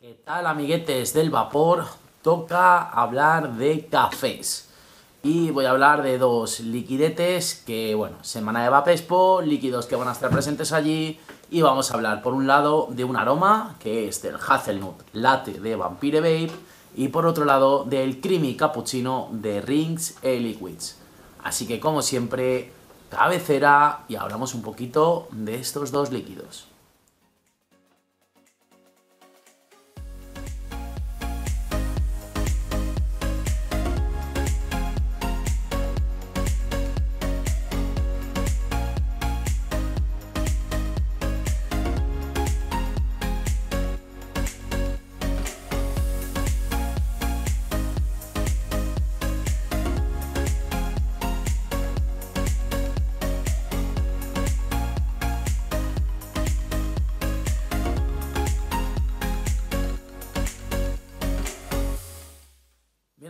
¿Qué tal, amiguetes del vapor? Toca hablar de cafés. Y voy a hablar de dos liquidetes que, bueno, semana de Vapespo, líquidos que van a estar presentes allí. Y vamos a hablar, por un lado, de un aroma, que es del Hazelnut Latte de Vampire Vape. Y por otro lado, del Creamy Cappuccino de Rings e Liquids. Así que, como siempre, cabecera y hablamos un poquito de estos dos líquidos.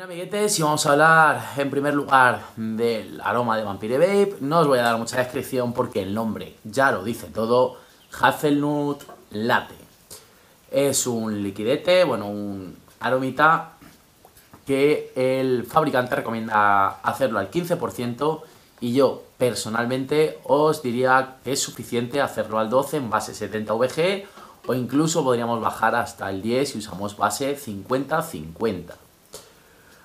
Amiguetes, y vamos a hablar en primer lugar del aroma de Vampire Vape. No os voy a dar mucha descripción porque el nombre ya lo dice todo: Hazelnut Latte. Es un liquidete, bueno, un aromita que el fabricante recomienda hacerlo al 15% y yo personalmente os diría que es suficiente hacerlo al 12% en base 70 VG o incluso podríamos bajar hasta el 10% si usamos base 50-50.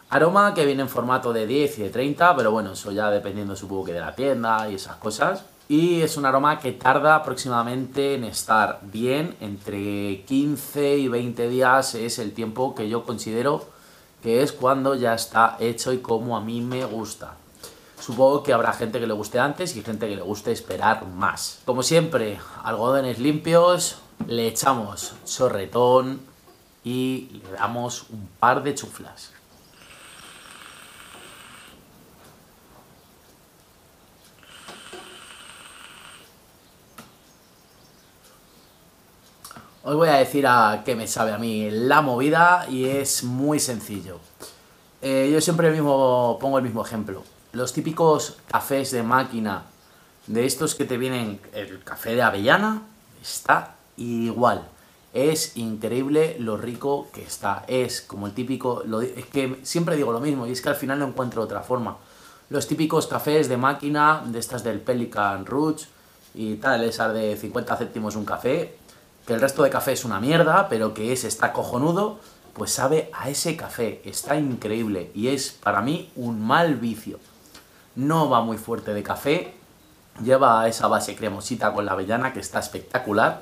Aroma que viene en formato de 10 y de 30, pero bueno, eso ya dependiendo supongo que de la tienda y esas cosas. Y es un aroma que tarda aproximadamente en estar bien, entre 15 y 20 días es el tiempo que yo considero que es cuando ya está hecho y como a mí me gusta. Supongo que habrá gente que le guste antes y gente que le guste esperar más. Como siempre, algodones limpios, le echamos chorretón y le damos un par de chuflas. Os voy a decir a qué me sabe a mí la movida y es muy sencillo. Yo siempre pongo el mismo ejemplo. Los típicos cafés de máquina, de estos que te vienen, el café de avellana, está igual. Es increíble lo rico que está. Es como el típico, es que siempre digo lo mismo y es que al final no encuentro otra forma. Los típicos cafés de máquina, de estas del Pelican Rouge y tal, esas de 50 céntimos un café, que el resto de café es una mierda, pero que ese está cojonudo, pues sabe a ese café, está increíble y es para mí un mal vicio. No va muy fuerte de café, lleva esa base cremosita con la avellana que está espectacular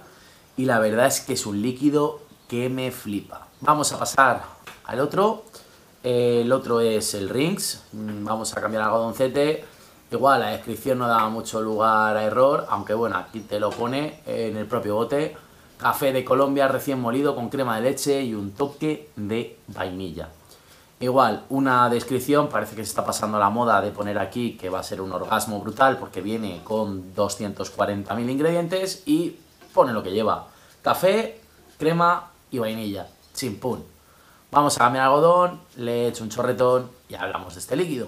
y la verdad es que es un líquido que me flipa. Vamos a pasar al otro, el otro es el Rings, vamos a cambiar algodoncete. Igual la descripción no da mucho lugar a error, aunque bueno, aquí te lo pone en el propio bote. Café de Colombia recién molido con crema de leche y un toque de vainilla. Igual, una descripción, parece que se está pasando la moda de poner aquí que va a ser un orgasmo brutal porque viene con 240.000 ingredientes y pone lo que lleva. Café, crema y vainilla. Chimpún. Vamos a cambiar algodón, le echo un chorretón y hablamos de este líquido.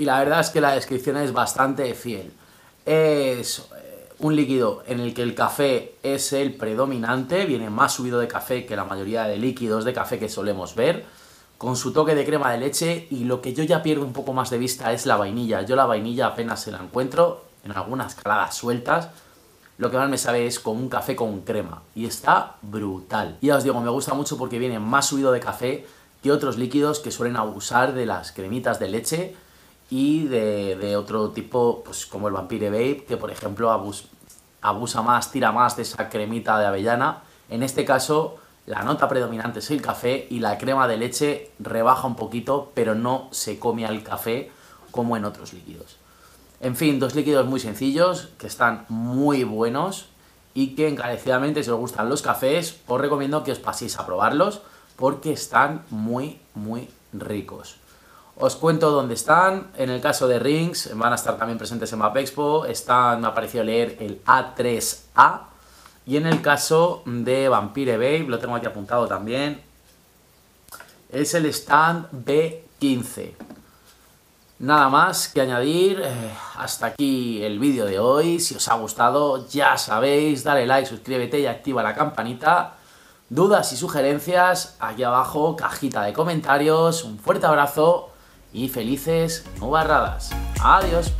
Y la verdad es que la descripción es bastante fiel. Es un líquido en el que el café es el predominante, viene más subido de café que la mayoría de líquidos de café que solemos ver, con su toque de crema de leche y lo que yo ya pierdo un poco más de vista es la vainilla. Yo la vainilla apenas se la encuentro en algunas caladas sueltas. Lo que más me sabe es como un café con crema y está brutal. Y ya os digo, me gusta mucho porque viene más subido de café que otros líquidos que suelen abusar de las cremitas de leche y de otro tipo, pues como el Vampire Vape, que por ejemplo abusa más, tira más de esa cremita de avellana. En este caso, la nota predominante es el café y la crema de leche rebaja un poquito, pero no se come al café como en otros líquidos. En fin, dos líquidos muy sencillos, que están muy buenos y que encarecidamente, si os gustan los cafés, os recomiendo que os paséis a probarlos porque están muy, muy ricos. Os cuento dónde están. En el caso de Rings, van a estar también presentes en Map Expo. Están, me ha parecido leer, el A3A. Y en el caso de Vampire Vape, lo tengo aquí apuntado también, es el stand 15. Nada más que añadir, hasta aquí el vídeo de hoy. Si os ha gustado, ya sabéis, dale like, suscríbete y activa la campanita. Dudas y sugerencias, aquí abajo, cajita de comentarios. Un fuerte abrazo y felices nubarradas. Adiós.